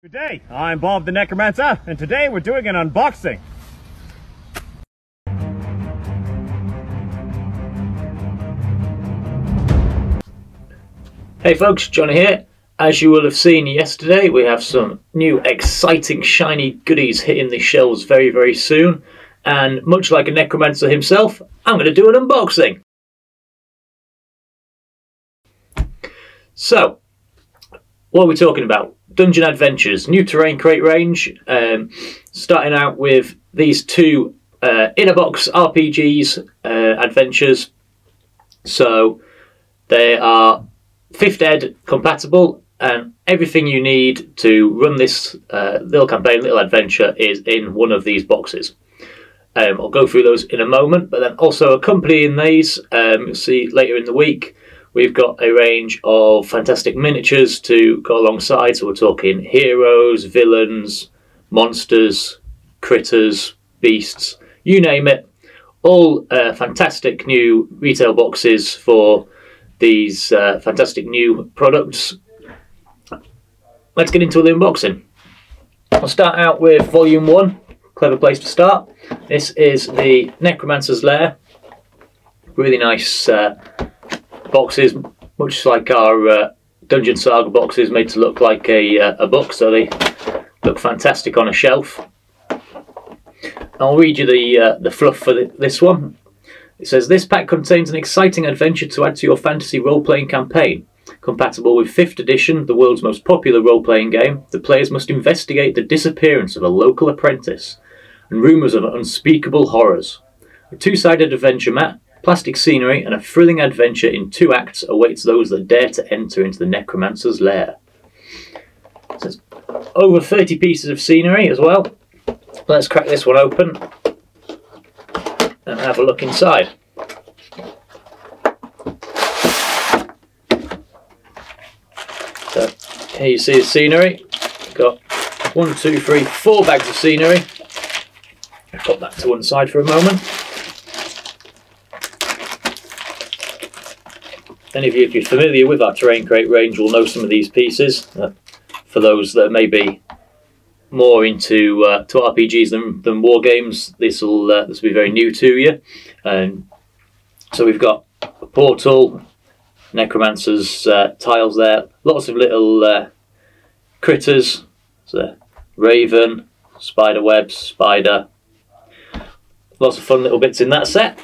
Good day, I'm Bob the Necromancer, and today we're doing an unboxing. Hey folks, Johnny here. As you will have seen yesterday, we have some new exciting shiny goodies hitting the shelves very, very soon. And much like a necromancer himself, I'm going to do an unboxing. So, what are we talking about? Dungeon Adventures, new Terrain Crate range, starting out with these two inner box RPGs adventures. So they are 5th Ed compatible, and everything you need to run this little campaign, little adventure is in one of these boxes. I'll go through those in a moment, but then also accompanying these, you'll see later in the week, we've got a range of fantastic miniatures to go alongside. So we're talking heroes, villains, monsters, critters, beasts, you name it. All fantastic new retail boxes for these fantastic new products. Let's get into the unboxing. I'll start out with Volume 1, clever place to start. This is the Necromancer's Lair. Really nice boxes, much like our Dungeon Saga boxes, made to look like a book, so they look fantastic on a shelf. I'll read you the fluff for this one. It says, this pack contains an exciting adventure to add to your fantasy role-playing campaign. Compatible with 5th edition, the world's most popular role-playing game, the players must investigate the disappearance of a local apprentice and rumours of unspeakable horrors. A two-sided adventure map, plastic scenery and a thrilling adventure in 2 acts awaits those that dare to enter into the Necromancer's Lair. So it's over 30 pieces of scenery as well. Let's crack this one open and have a look inside. So here you see the scenery. We've got 4 bags of scenery. Pop that to one side for a moment. Any of you, if you're familiar with our Terrain Crate range, will know some of these pieces. For those that may be more into to RPGs than war games, this will be very new to you. So we've got a portal, Necromancer's tiles there, lots of little critters, so raven, spider webs, spider. Lots of fun little bits in that set.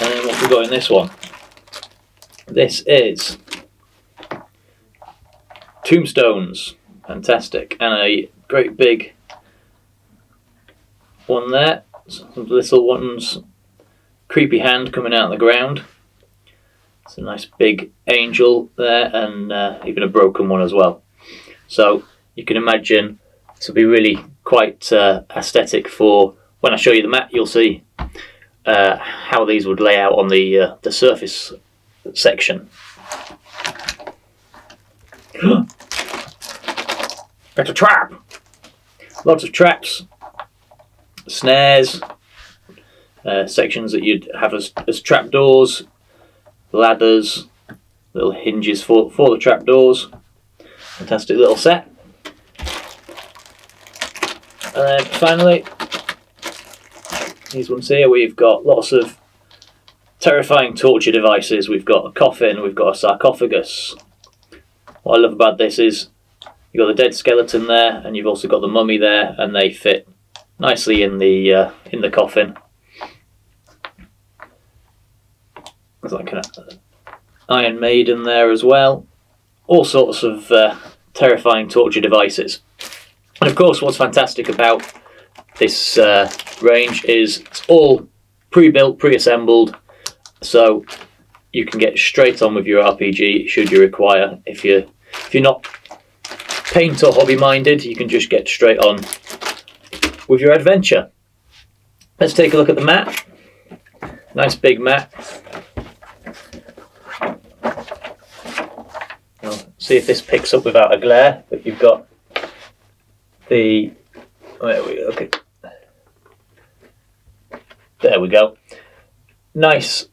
And what have we got in this one? This is tombstones, fantastic, and a great big one there. Some little ones, creepy hand coming out of the ground. It's a nice big angel there, and even a broken one as well. So you can imagine this will be really quite aesthetic for when I show you the map. You'll see how these would lay out on the surface section. That's a trap! Lots of traps, snares, sections that you'd have as trapdoors, ladders, little hinges for the trapdoors. Fantastic little set. And then finally, these ones here, we've got lots of terrifying torture devices. We've got a coffin, we've got a sarcophagus. What I love about this is you've got the dead skeleton there, and you've also got the mummy there, and they fit nicely in the coffin. There's like an Iron Maiden there as well. All sorts of terrifying torture devices. And of course, what's fantastic about this range is it's all pre-built, pre-assembled, so you can get straight on with your RPG should you require. If you're not paint or hobby minded, you can just get straight on with your adventure. Let's take a look at the map. Nice big map. I'll see if this picks up without a glare, but you've got the there we go. Nice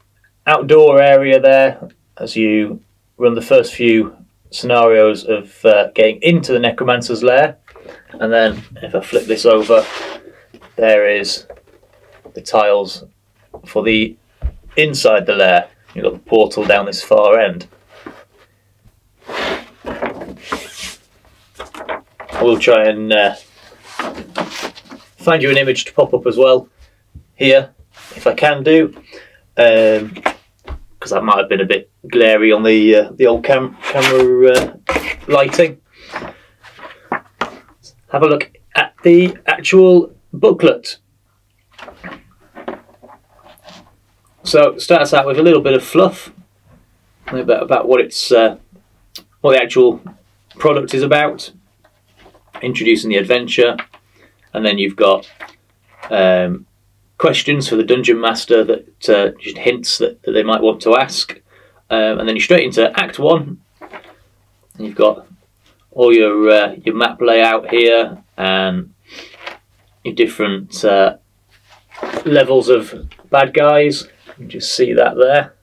outdoor area there as you run the first few scenarios of getting into the Necromancer's Lair. And then if I flip this over, there is the tiles for the inside the lair. You've got the portal down this far end. We'll try and find you an image to pop up as well here, if I can do, because that might have been a bit glary on the old camera lighting. Have a look at the actual booklet. So it starts out with a little bit of fluff about what it's what the actual product is about, introducing the adventure, and then you've got questions for the dungeon master that just hints that they might want to ask, and then you're straight into Act 1. And you've got all your map layout here and your different levels of bad guys. You can just see that there.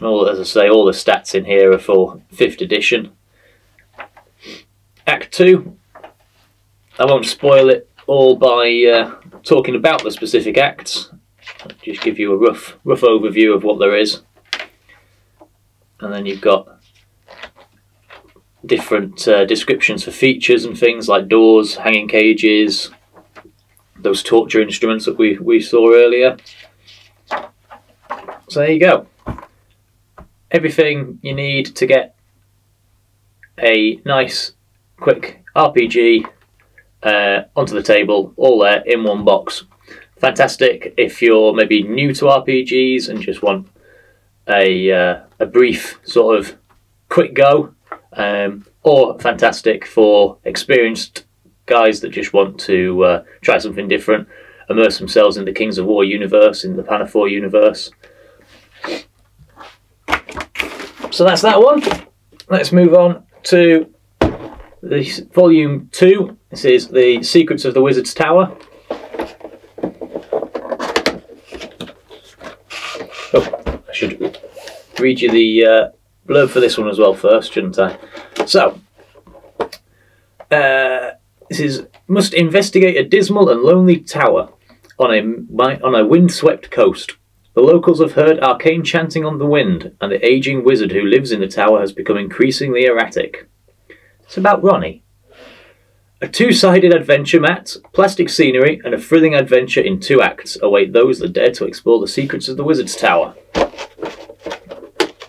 All, as I say, all the stats in here are for 5th edition. Act 2. I won't spoil it all by talking about the specific acts. I'll just give you a rough overview of what there is. And then you've got different descriptions for features and things like doors, hanging cages, those torture instruments that we saw earlier. So there you go. Everything you need to get a nice, quick RPG onto the table, all there in one box. Fantastic if you're maybe new to RPGs and just want a brief sort of quick go, or fantastic for experienced guys that just want to try something different, immerse themselves in the Kings of War universe, in the Panafore universe. So that's that one. Let's move on to this volume 2. This is the Secrets of the Wizard's Tower. Oh, I should read you the blurb for this one as well first, shouldn't I? So, this is, must investigate a dismal and lonely tower on a windswept coast. The locals have heard arcane chanting on the wind, and the aging wizard who lives in the tower has become increasingly erratic. It's about Ronnie. A two-sided adventure mat, plastic scenery, and a thrilling adventure in 2 acts await those that dare to explore the secrets of the Wizard's Tower.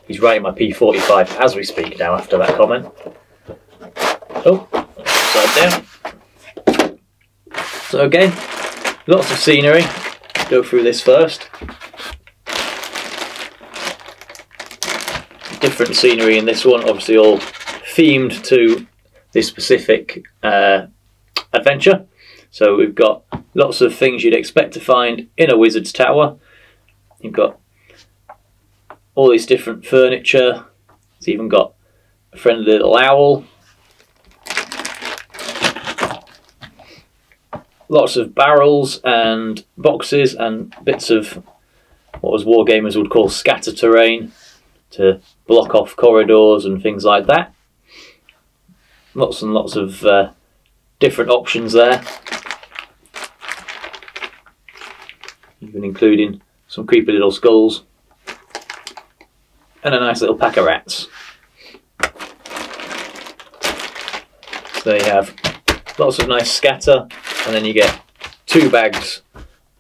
He's writing my P45 as we speak now after that comment. Oh, upside down. So again, lots of scenery. Go through this first. Different scenery in this one, obviously all themed to this specific adventure. So we've got lots of things you'd expect to find in a wizard's tower. You've got all these different furniture. It's even got a friendly little owl. Lots of barrels and boxes and bits of what us wargamers would call scatter terrain, to block off corridors and things like that. Lots and lots of different options there, even including some creepy little skulls and a nice little pack of rats. So you have lots of nice scatter, and then you get 2 bags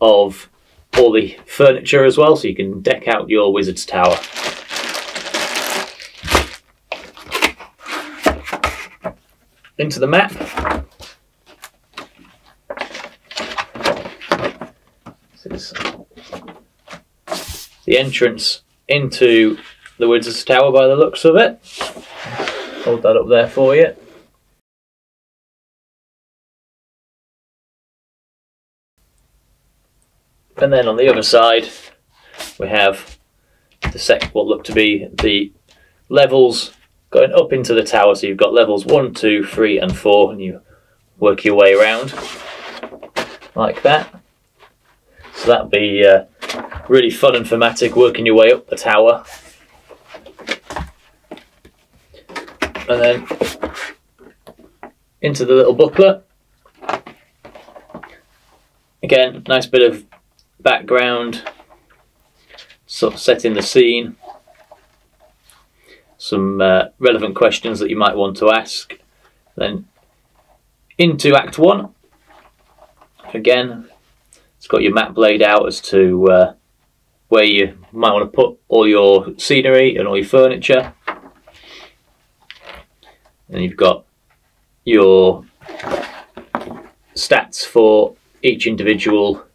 of all the furniture as well, so you can deck out your wizard's tower. Into the map. This is the entrance into the Wizard's Tower by the looks of it. Hold that up there for you. And then on the other side we have what look to be the levels going up into the tower, so you've got levels 1, 2, 3 and 4, and you work your way around like that. So that'll be Really fun and thematic, working your way up the tower. And then into the little booklet. Again, nice bit of background, sort of setting the scene. Some relevant questions that you might want to ask. Then into Act 1. Again, it's got your map laid out as to where you might want to put all your scenery and all your furniture. And you've got your stats for each individual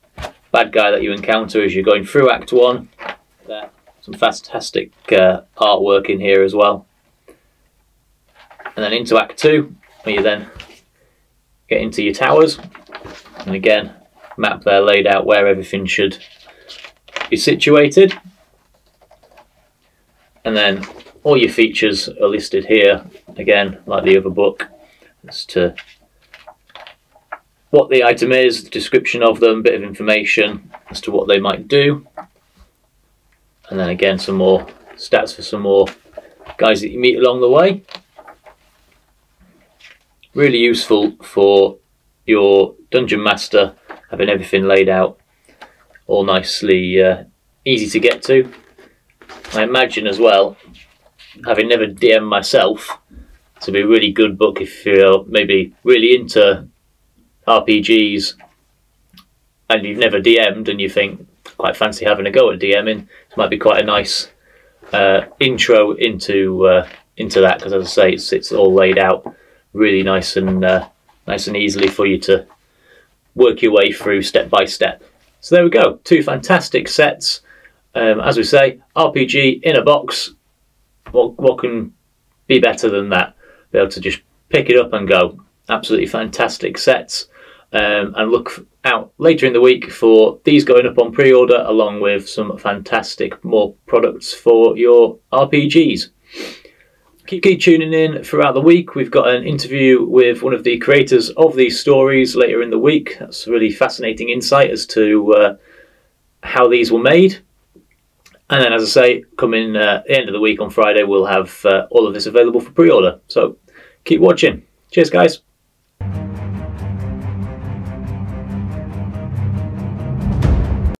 bad guy that you encounter as you're going through Act 1. Some fantastic artwork in here as well. And then into Act 2, where you then get into your towers. And again, map there laid out where everything should be situated. And then all your features are listed here, again, like the other book, as to what the item is, the description of them, a bit of information as to what they might do. And then again, some more stats for some more guys that you meet along the way. Really useful for your dungeon master, having everything laid out all nicely, easy to get to. I imagine as well, having never DM'd myself, to be a really good book if you're maybe really into RPGs and you've never DM'd and you think, quite fancy having a go at DMing. This might be quite a nice intro into that, because as I say, it's all laid out really nice and easily for you to work your way through step by step. So there we go, two fantastic sets. As we say, RPG in a box. What can be better than that? Be able to just pick it up and go. Absolutely fantastic sets. And look out later in the week for these going up on pre-order, along with some fantastic more products for your RPGs. Keep tuning in throughout the week. We've got an interview with one of the creators of these stories later in the week. That's really fascinating insight as to how these were made. And then, as I say, coming the end of the week on Friday, we'll have all of this available for pre-order. So keep watching. Cheers, guys.